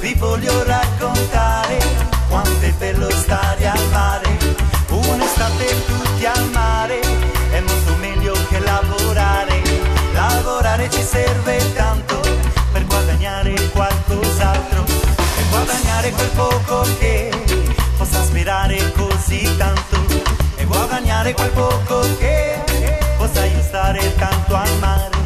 Vi voglio raccontare quanto è bello stare al mare, un'estate tutti al mare, è molto meglio che lavorare, lavorare ci serve tanto per guadagnare qualcos'altro, per guadagnare quel poco che possa aspirare così tanto, e guadagnare quel poco che possa aiutare tanto al mare.